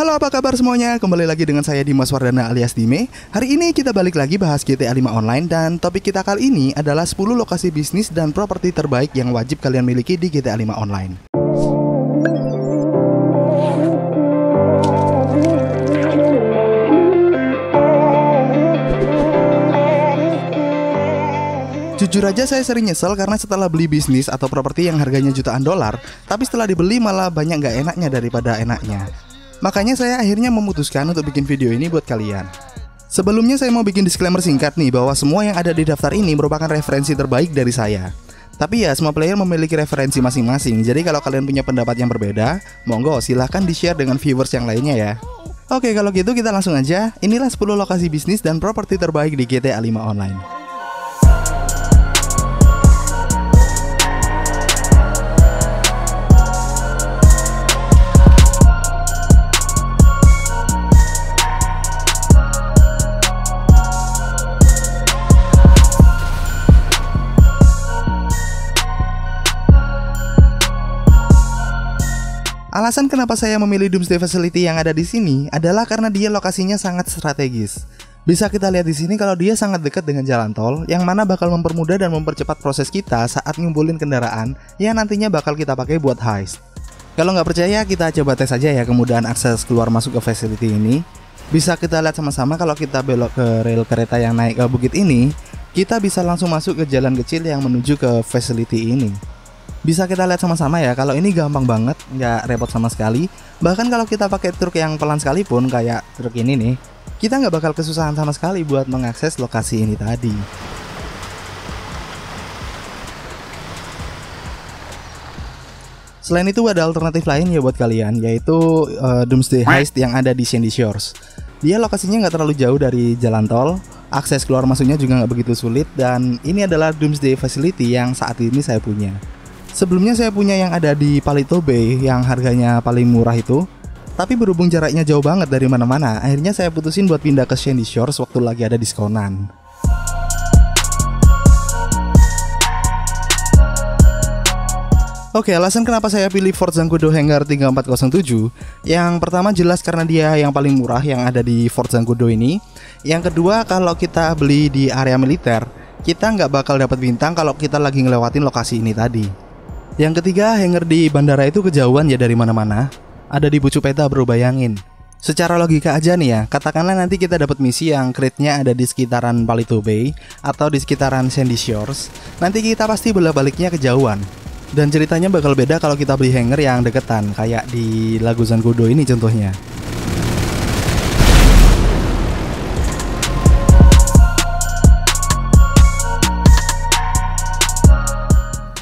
Halo, apa kabar semuanya? Kembali lagi dengan saya Dimas Wardana alias Dime. Hari ini kita balik lagi bahas GTA 5 online, dan topik kita kali ini adalah 10 lokasi bisnis dan properti terbaik yang wajib kalian miliki di GTA 5 online. Jujur aja saya sering nyesel karena setelah beli bisnis atau properti yang harganya jutaan dolar, tapi setelah dibeli malah banyak nggak enaknya daripada enaknya. Makanya saya akhirnya memutuskan untuk bikin video ini buat kalian. Sebelumnya saya mau bikin disclaimer singkat nih bahwa semua yang ada di daftar ini merupakan referensi terbaik dari saya. Tapi ya, semua player memiliki referensi masing-masing, jadi kalau kalian punya pendapat yang berbeda, monggo silahkan di-share dengan viewers yang lainnya ya. Oke, kalau gitu kita langsung aja, inilah 10 lokasi bisnis dan properti terbaik di GTA 5 online. Alasan kenapa saya memilih Doomsday Facility yang ada di sini adalah karena dia lokasinya sangat strategis. Bisa kita lihat di sini kalau dia sangat dekat dengan jalan tol, yang mana bakal mempermudah dan mempercepat proses kita saat ngumpulin kendaraan yang nantinya bakal kita pakai buat heist. Kalau nggak percaya, kita coba tes aja ya kemudahan akses keluar masuk ke facility ini. Bisa kita lihat sama-sama kalau kita belok ke rel kereta yang naik ke bukit ini, kita bisa langsung masuk ke jalan kecil yang menuju ke facility ini. Bisa kita lihat sama-sama ya, kalau ini gampang banget, nggak repot sama sekali. Bahkan kalau kita pakai truk yang pelan sekalipun, kayak truk ini nih, kita nggak bakal kesusahan sama sekali buat mengakses lokasi ini tadi. Selain itu ada alternatif lain ya buat kalian, yaitu Doomsday Heist yang ada di Sandy Shores. Dia lokasinya nggak terlalu jauh dari jalan tol, akses keluar masuknya juga nggak begitu sulit, dan ini adalah Doomsday Facility yang saat ini saya punya. Sebelumnya saya punya yang ada di Paleto Bay yang harganya paling murah itu, tapi berhubung jaraknya jauh banget dari mana-mana, akhirnya saya putusin buat pindah ke Sandy Shores waktu lagi ada diskonan. Oke, alasan kenapa saya pilih Fort Zancudo Hangar 3407, yang pertama jelas karena dia yang paling murah yang ada di Fort Zancudo ini. Yang kedua, kalau kita beli di area militer, kita nggak bakal dapat bintang kalau kita lagi ngelewatin lokasi ini tadi. Yang ketiga, hangar di bandara itu kejauhan ya dari mana-mana. Ada di bucu peta bro, bayangin. Secara logika aja nih ya, katakanlah nanti kita dapat misi yang crate-nya ada di sekitaran Paleto Bay atau di sekitaran Sandy Shores, nanti kita pasti bolak-baliknya kejauhan. Dan ceritanya bakal beda kalau kita beli hangar yang deketan, kayak di Lagusan Gudo ini contohnya.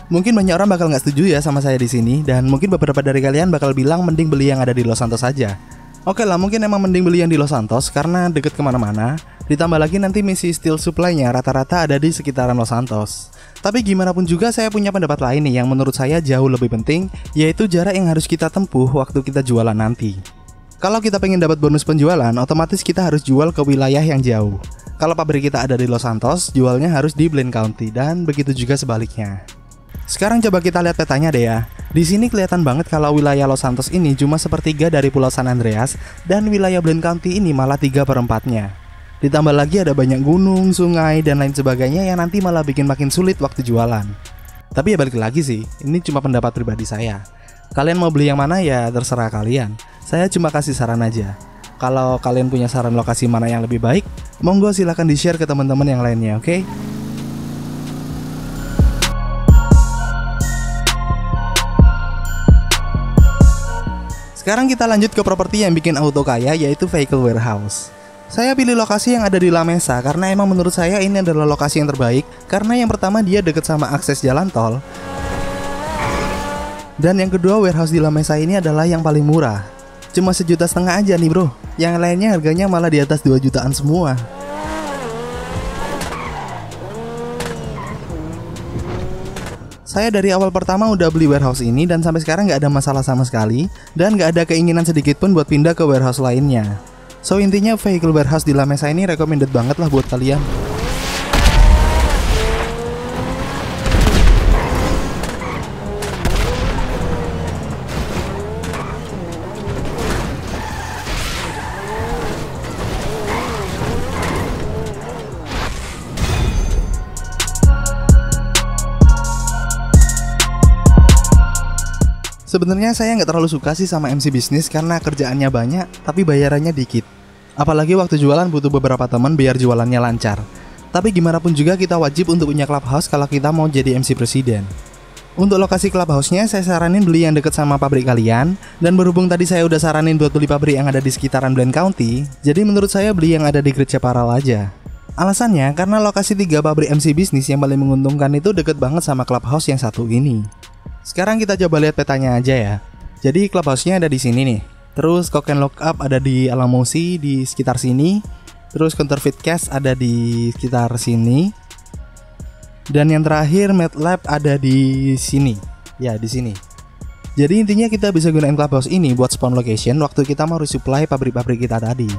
Mungkin banyak orang bakal nggak setuju ya sama saya di sini, dan mungkin beberapa dari kalian bakal bilang mending beli yang ada di Los Santos aja. Oke lah, mungkin emang mending beli yang di Los Santos karena deket kemana-mana. Ditambah lagi nanti misi steel supply-nya rata-rata ada di sekitaran Los Santos. Tapi gimana pun juga saya punya pendapat lain nih yang menurut saya jauh lebih penting, yaitu jarak yang harus kita tempuh waktu kita jualan nanti. Kalau kita pengen dapat bonus penjualan, otomatis kita harus jual ke wilayah yang jauh. Kalau pabrik kita ada di Los Santos, jualnya harus di Blaine County, dan begitu juga sebaliknya. Sekarang coba kita lihat petanya deh ya. Di sini kelihatan banget kalau wilayah Los Santos ini cuma sepertiga dari Pulau San Andreas, dan wilayah Blaine County ini malah 3/4-nya. Ditambah lagi ada banyak gunung, sungai, dan lain sebagainya yang nanti malah bikin makin sulit waktu jualan. Tapi ya balik lagi sih, ini cuma pendapat pribadi saya. Kalian mau beli yang mana ya terserah kalian. Saya cuma kasih saran aja. Kalau kalian punya saran lokasi mana yang lebih baik, monggo silahkan di-share ke teman-teman yang lainnya, oke? Sekarang kita lanjut ke properti yang bikin auto kaya, yaitu Vehicle Warehouse. Saya pilih lokasi yang ada di La Mesa karena emang menurut saya ini adalah lokasi yang terbaik, karena yang pertama dia deket sama akses jalan tol, dan yang kedua warehouse di La Mesa ini adalah yang paling murah. Cuma 1,5 juta aja nih bro, yang lainnya harganya malah di atas 2 jutaan semua. Saya dari awal pertama udah beli warehouse ini dan sampai sekarang nggak ada masalah sama sekali, dan nggak ada keinginan sedikit pun buat pindah ke warehouse lainnya. So intinya Vehicle Warehouse di La Mesa ini recommended banget lah buat kalian. Sebenarnya saya nggak terlalu suka sih sama MC bisnis karena kerjaannya banyak tapi bayarannya dikit. Apalagi waktu jualan butuh beberapa teman biar jualannya lancar. Tapi gimana pun juga kita wajib untuk punya clubhouse kalau kita mau jadi MC presiden. Untuk lokasi clubhouse-nya saya saranin beli yang deket sama pabrik kalian. Dan berhubung tadi saya udah saranin buat beli pabrik yang ada di sekitaran Blaine County, jadi menurut saya beli yang ada di Greciaparal aja. Alasannya karena lokasi 3 pabrik MC bisnis yang paling menguntungkan itu deket banget sama clubhouse yang satu ini. Sekarang kita coba lihat petanya aja ya. Jadi clubhouse-nya ada di sini nih. Terus Cocaine Lockup ada di Alamo Sea di sekitar sini. Terus Counterfeit Cash ada di sekitar sini. Dan yang terakhir Mad Lab ada di sini. Ya, di sini. Jadi intinya kita bisa gunain clubhouse ini buat spawn location waktu kita mau resupply pabrik-pabrik kita tadi.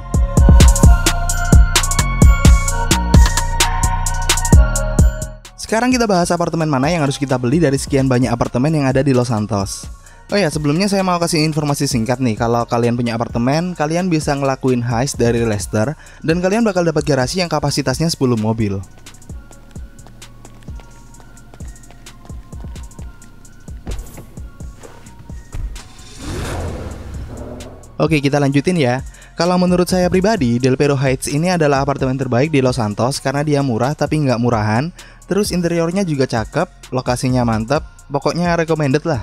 Sekarang kita bahas apartemen mana yang harus kita beli dari sekian banyak apartemen yang ada di Los Santos. Oh ya, sebelumnya saya mau kasih informasi singkat nih. Kalau kalian punya apartemen, kalian bisa ngelakuin heist dari Lester dan kalian bakal dapat garasi yang kapasitasnya 10 mobil. Oke, kita lanjutin ya. Kalau menurut saya pribadi, Del Perro Heights ini adalah apartemen terbaik di Los Santos karena dia murah tapi nggak murahan. Terus interiornya juga cakep, lokasinya mantep, pokoknya recommended lah.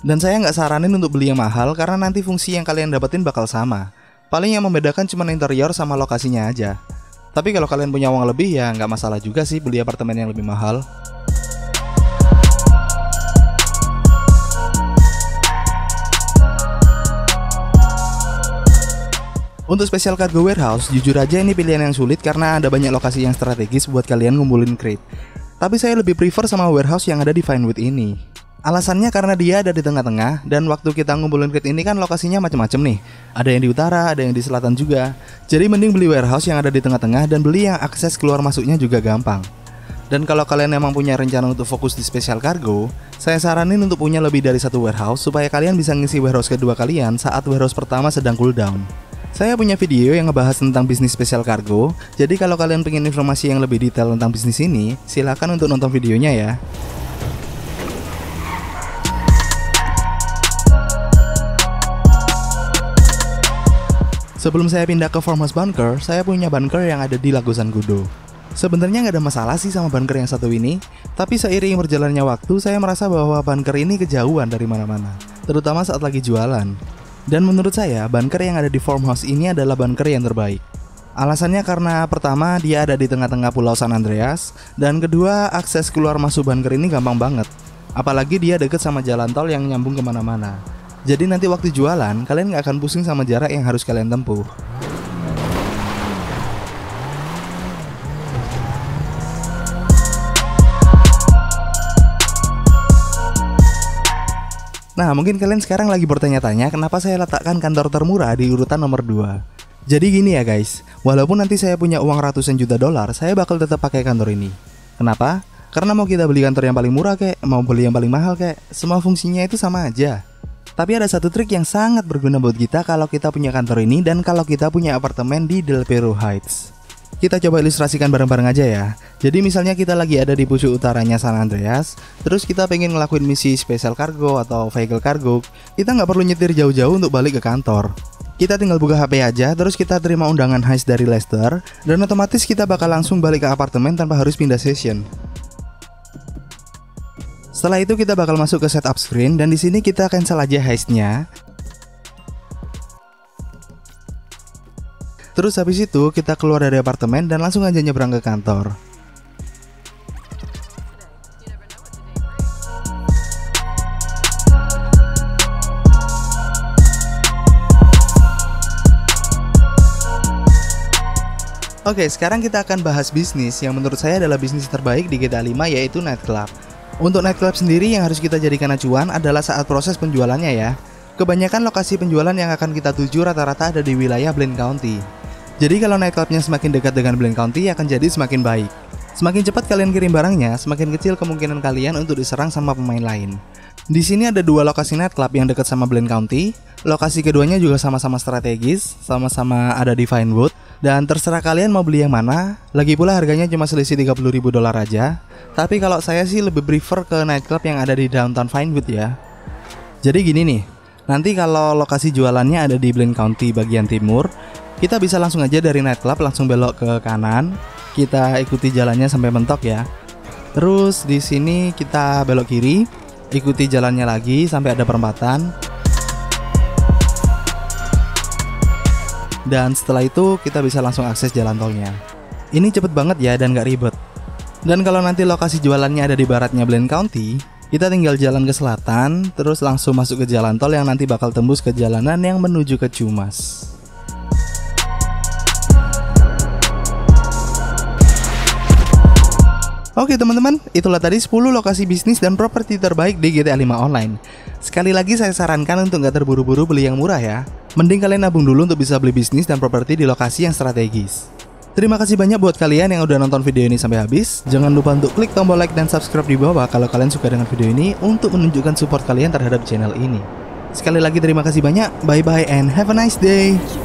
Dan saya nggak saranin untuk beli yang mahal karena nanti fungsi yang kalian dapetin bakal sama. Paling yang membedakan cuma interior sama lokasinya aja. Tapi kalau kalian punya uang lebih ya nggak masalah juga sih beli apartemen yang lebih mahal. Untuk spesial cargo warehouse, jujur aja ini pilihan yang sulit karena ada banyak lokasi yang strategis buat kalian ngumpulin crate. Tapi saya lebih prefer sama warehouse yang ada di Findwood ini. Alasannya karena dia ada di tengah-tengah dan waktu kita ngumpulin crate ini kan lokasinya macam-macam nih. Ada yang di utara, ada yang di selatan juga. Jadi mending beli warehouse yang ada di tengah-tengah dan beli yang akses keluar masuknya juga gampang. Dan kalau kalian emang punya rencana untuk fokus di spesial cargo, saya saranin untuk punya lebih dari satu warehouse supaya kalian bisa ngisi warehouse kedua kalian saat warehouse pertama sedang cooldown. Saya punya video yang ngebahas tentang bisnis spesial kargo, jadi kalau kalian pengen informasi yang lebih detail tentang bisnis ini, silakan untuk nonton videonya ya. Sebelum saya pindah ke Farmhouse Bunker, saya punya bunker yang ada di Lagusan Gudo. Sebenarnya nggak ada masalah sih sama bunker yang satu ini, tapi seiring berjalannya waktu saya merasa bahwa bunker ini kejauhan dari mana-mana, terutama saat lagi jualan. Dan menurut saya, bunker yang ada di Farmhouse ini adalah bunker yang terbaik. Alasannya karena pertama, dia ada di tengah-tengah pulau San Andreas. Dan kedua, akses keluar masuk bunker ini gampang banget. Apalagi dia deket sama jalan tol yang nyambung kemana-mana. Jadi nanti waktu jualan, kalian nggak akan pusing sama jarak yang harus kalian tempuh. Nah, mungkin kalian sekarang lagi bertanya-tanya kenapa saya letakkan kantor termurah di urutan nomor 2. Jadi gini ya guys, walaupun nanti saya punya uang ratusan juta dolar, saya bakal tetap pakai kantor ini. Kenapa? Karena mau kita beli kantor yang paling murah kek, mau beli yang paling mahal kek, semua fungsinya itu sama aja. Tapi ada satu trik yang sangat berguna buat kita kalau kita punya kantor ini dan kalau kita punya apartemen di Del Perro Heights. Kita coba ilustrasikan bareng-bareng aja ya. Jadi misalnya kita lagi ada di pucuk utaranya San Andreas, terus kita pengen ngelakuin misi spesial cargo atau vehicle cargo. Kita nggak perlu nyetir jauh-jauh untuk balik ke kantor. Kita tinggal buka HP aja, terus kita terima undangan heist dari Lester, dan otomatis kita bakal langsung balik ke apartemen tanpa harus pindah session. Setelah itu kita bakal masuk ke setup screen, dan di sini kita cancel aja heistnya. Terus habis itu kita keluar dari apartemen dan langsung aja nyebrang ke kantor. Oke, sekarang kita akan bahas bisnis yang menurut saya adalah bisnis terbaik di GTA 5 yaitu nightclub. Untuk nightclub sendiri yang harus kita jadikan acuan adalah saat proses penjualannya ya. Kebanyakan lokasi penjualan yang akan kita tuju rata-rata ada di wilayah Blaine County. Jadi kalau nightclubnya semakin dekat dengan Blaine County akan jadi semakin baik. Semakin cepat kalian kirim barangnya, semakin kecil kemungkinan kalian untuk diserang sama pemain lain. Di sini ada 2 lokasi nightclub yang dekat sama Blaine County. Lokasi keduanya juga sama-sama strategis, sama-sama ada di Vinewood. Dan terserah kalian mau beli yang mana. Lagi pula harganya cuma selisih 30.000 dolar aja. Tapi kalau saya sih lebih prefer ke nightclub yang ada di downtown Vinewood ya. Jadi gini nih, nanti kalau lokasi jualannya ada di Blaine County bagian timur, kita bisa langsung aja dari nightclub langsung belok ke kanan. Kita ikuti jalannya sampai mentok ya. Terus di sini kita belok kiri, ikuti jalannya lagi sampai ada perempatan. Dan setelah itu kita bisa langsung akses jalan tolnya. Ini cepet banget ya dan gak ribet. Dan kalau nanti lokasi jualannya ada di baratnya Blaine County, kita tinggal jalan ke selatan, terus langsung masuk ke jalan tol yang nanti bakal tembus ke jalanan yang menuju ke Cumas. Oke teman-teman, itulah tadi 10 lokasi bisnis dan properti terbaik di GTA 5 online. Sekali lagi saya sarankan untuk nggak terburu-buru beli yang murah ya. Mending kalian nabung dulu untuk bisa beli bisnis dan properti di lokasi yang strategis. Terima kasih banyak buat kalian yang udah nonton video ini sampai habis. Jangan lupa untuk klik tombol like dan subscribe di bawah kalau kalian suka dengan video ini untuk menunjukkan support kalian terhadap channel ini. Sekali lagi terima kasih banyak, bye bye and have a nice day.